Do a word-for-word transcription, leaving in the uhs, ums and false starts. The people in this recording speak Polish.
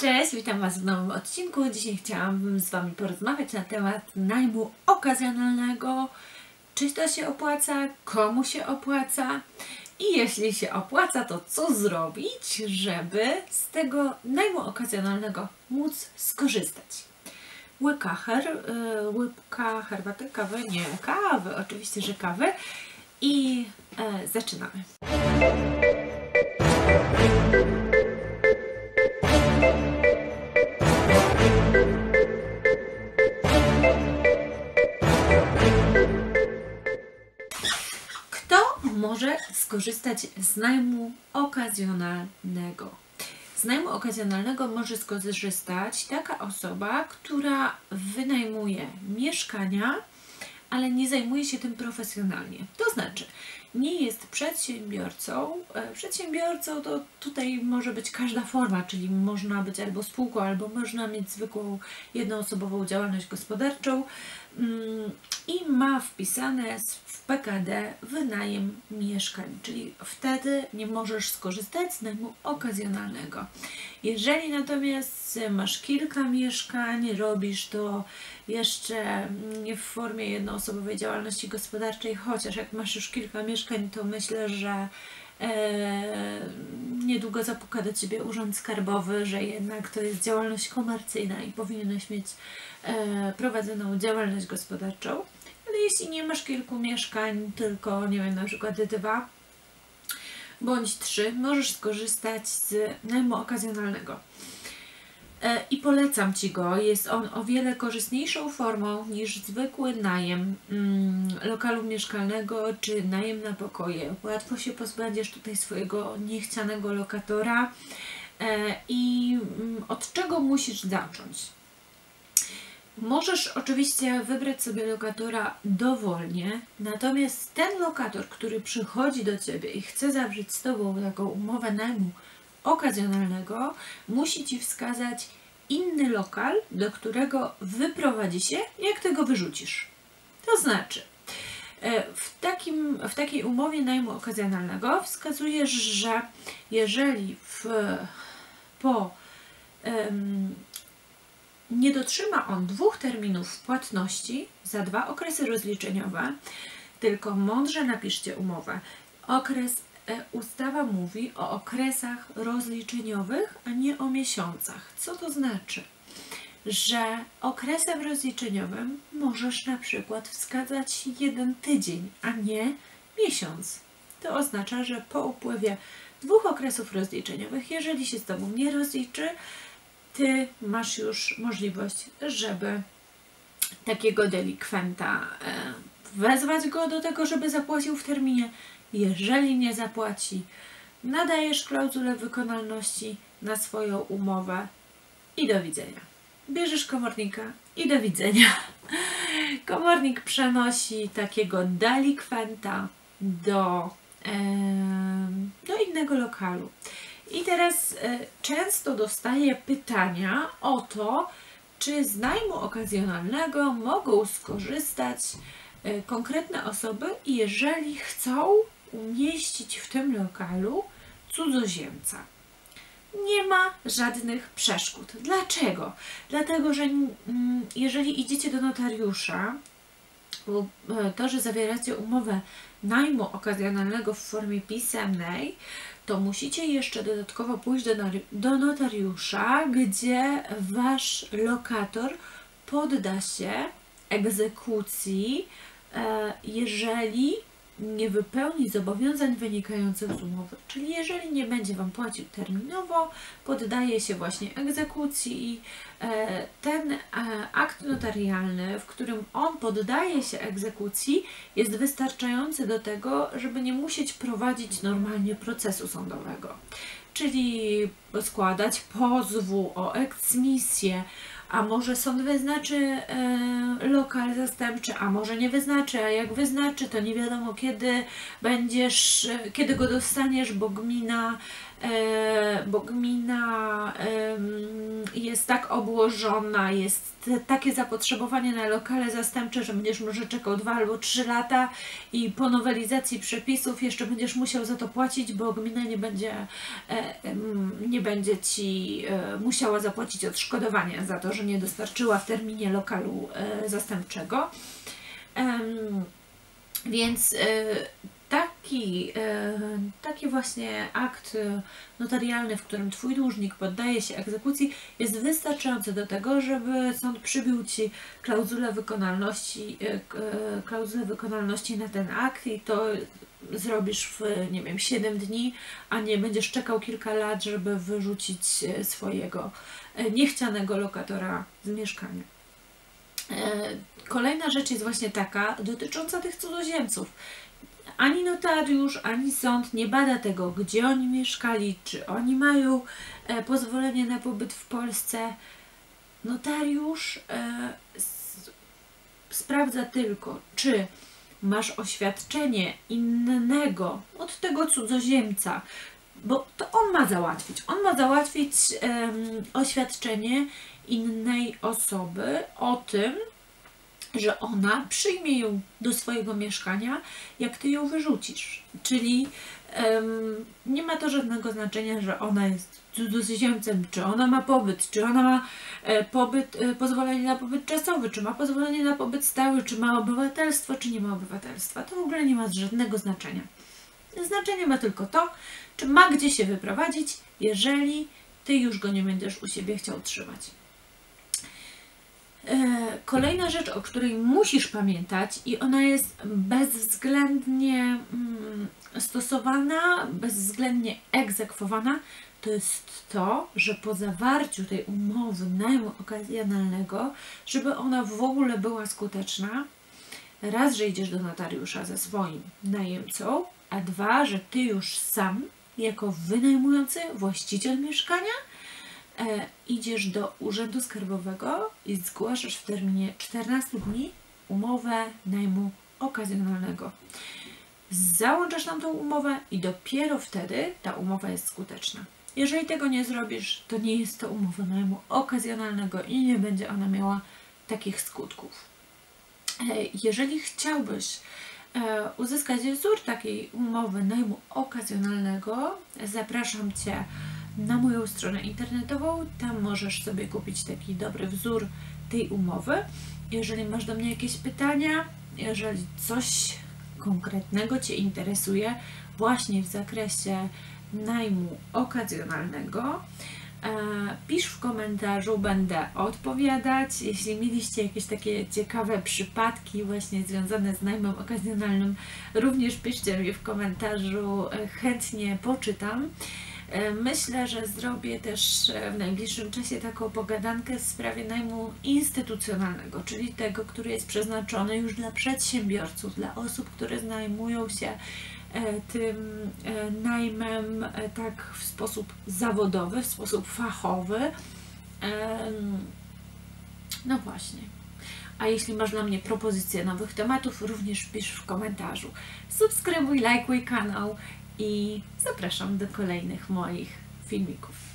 Cześć, witam Was w nowym odcinku. Dzisiaj chciałabym z Wami porozmawiać na temat najmu okazjonalnego. Czy to się opłaca? Komu się opłaca? I jeśli się opłaca, to co zrobić, żeby z tego najmu okazjonalnego móc skorzystać? Łyka, her, łyka herbaty, kawy, nie kawy, oczywiście, że kawy. I e, zaczynamy. Może skorzystać z najmu okazjonalnego. Z najmu okazjonalnego może skorzystać taka osoba, która wynajmuje mieszkania, ale nie zajmuje się tym profesjonalnie. To znaczy, nie jest przedsiębiorcą. Przedsiębiorcą to tutaj może być każda forma, czyli można być albo spółką, albo można mieć zwykłą jednoosobową działalność gospodarczą i ma wpisane w P K D wynajem mieszkań, czyli wtedy nie możesz skorzystać z najmu okazjonalnego. Jeżeli natomiast masz kilka mieszkań, robisz to jeszcze nie w formie jednoosobowej działalności gospodarczej, chociaż jak masz już kilka mieszkań, to myślę, że e, niedługo zapuka do Ciebie Urząd Skarbowy, że jednak to jest działalność komercyjna i powinieneś mieć e, prowadzoną działalność gospodarczą. Ale jeśli nie masz kilku mieszkań, tylko nie wiem, na przykład dwa bądź trzy, możesz skorzystać z najmu okazjonalnego. E, I polecam Ci go. Jest on o wiele korzystniejszą formą niż zwykły najem mm, lokalu mieszkalnego czy najem na pokoje. Łatwo się pozbędziesz tutaj swojego niechcianego lokatora. E, I mm, od czego musisz zacząć? Możesz oczywiście wybrać sobie lokatora dowolnie, natomiast ten lokator, który przychodzi do Ciebie i chce zawrzeć z Tobą taką umowę najmu okazjonalnego, musi Ci wskazać inny lokal, do którego wyprowadzi się, jak Ty go wyrzucisz. To znaczy, w, takim, w takiej umowie najmu okazjonalnego wskazujesz, że jeżeli w, po um, nie dotrzyma on dwóch terminów płatności za dwa okresy rozliczeniowe, tylko mądrze napiszcie umowę. Okres Ustawa mówi o okresach rozliczeniowych, a nie o miesiącach. Co to znaczy? Że okresem rozliczeniowym możesz na przykład wskazać jeden tydzień, a nie miesiąc. To oznacza, że po upływie dwóch okresów rozliczeniowych, jeżeli się z Tobą nie rozliczy, Ty masz już możliwość, żeby takiego delikwenta wezwać go do tego, żeby zapłacił w terminie. Jeżeli nie zapłaci, nadajesz klauzulę wykonalności na swoją umowę i do widzenia. Bierzesz komornika i do widzenia. Komornik przenosi takiego delikwenta do, e, do innego lokalu. I teraz e, często dostaję pytania o to, czy z najmu okazjonalnego mogą skorzystać e, konkretne osoby, jeżeli chcą umieścić w tym lokalu cudzoziemca. Nie ma żadnych przeszkód. Dlaczego? Dlatego, że mm, jeżeli idziecie do notariusza, to, że zawieracie umowę najmu okazjonalnego w formie pisemnej, to musicie jeszcze dodatkowo pójść do, do notariusza, gdzie Wasz lokator podda się egzekucji, e, jeżeli nie wypełni zobowiązań wynikających z umowy. Czyli jeżeli nie będzie Wam płacił terminowo, poddaje się właśnie egzekucji i e, ten e, akt notarialny, w którym on poddaje się egzekucji, jest wystarczający do tego, żeby nie musieć prowadzić normalnie procesu sądowego. Czyli składać pozwu o eksmisję, a może sąd wyznaczy e, lokal zastępczy, a może nie wyznaczy, a jak wyznaczy, to nie wiadomo kiedy będziesz, kiedy go dostaniesz, bo gmina, e, bo gmina e, jest tak obłożona, jest takie zapotrzebowanie na lokale zastępcze, że będziesz może czekał dwa albo trzy lata i po nowelizacji przepisów jeszcze będziesz musiał za to płacić, bo gmina nie będzie, nie będzie Ci musiała zapłacić odszkodowania za to, że nie dostarczyła w terminie lokalu zastępczego. Więc taki, taki właśnie akt notarialny, w którym Twój dłużnik poddaje się egzekucji, jest wystarczający do tego, żeby sąd przybił Ci klauzulę wykonalności, klauzulę wykonalności na ten akt i to zrobisz w, nie wiem, siedem dni, a nie będziesz czekał kilka lat, żeby wyrzucić swojego niechcianego lokatora z mieszkania. Kolejna rzecz jest właśnie taka, dotycząca tych cudzoziemców. Ani notariusz, ani sąd nie bada tego, gdzie oni mieszkali, czy oni mają e, pozwolenie na pobyt w Polsce. Notariusz e, s, sprawdza tylko, czy masz oświadczenie innego od tego cudzoziemca, bo to on ma załatwić. On ma załatwić e, oświadczenie innej osoby o tym, że ona przyjmie ją do swojego mieszkania, jak Ty ją wyrzucisz. Czyli um, nie ma to żadnego znaczenia, że ona jest cudzoziemcem, czy ona ma pobyt, czy ona ma e, pobyt, e, pozwolenie na pobyt czasowy, czy ma pozwolenie na pobyt stały, czy ma obywatelstwo, czy nie ma obywatelstwa. To w ogóle nie ma żadnego znaczenia. Znaczenie ma tylko to, czy ma gdzie się wyprowadzić, jeżeli Ty już go nie będziesz u siebie chciał trzymać. Kolejna rzecz, o której musisz pamiętać i ona jest bezwzględnie stosowana, bezwzględnie egzekwowana, to jest to, że po zawarciu tej umowy najmu okazjonalnego, żeby ona w ogóle była skuteczna, raz, że idziesz do notariusza ze swoim najemcą, a dwa, że Ty już sam, jako wynajmujący właściciel mieszkania, E, idziesz do Urzędu Skarbowego i zgłaszasz w terminie czternastu dni umowę najmu okazjonalnego. Załączasz nam tą umowę i dopiero wtedy ta umowa jest skuteczna. Jeżeli tego nie zrobisz, to nie jest to umowa najmu okazjonalnego i nie będzie ona miała takich skutków. E, jeżeli chciałbyś e, uzyskać wzór takiej umowy najmu okazjonalnego, zapraszam Cię na moją stronę internetową, tam możesz sobie kupić taki dobry wzór tej umowy. Jeżeli masz do mnie jakieś pytania, jeżeli coś konkretnego Cię interesuje właśnie w zakresie najmu okazjonalnego, e, pisz w komentarzu, będę odpowiadać. Jeśli mieliście jakieś takie ciekawe przypadki właśnie związane z najmem okazjonalnym, również piszcie mi w komentarzu, chętnie poczytam. Myślę, że zrobię też w najbliższym czasie taką pogadankę w sprawie najmu instytucjonalnego, czyli tego, który jest przeznaczony już dla przedsiębiorców, dla osób, które zajmują się tym najmem tak w sposób zawodowy, w sposób fachowy. No właśnie. A jeśli masz dla mnie propozycje nowych tematów, również pisz w komentarzu. Subskrybuj, lajkuj kanał i zapraszam do kolejnych moich filmików.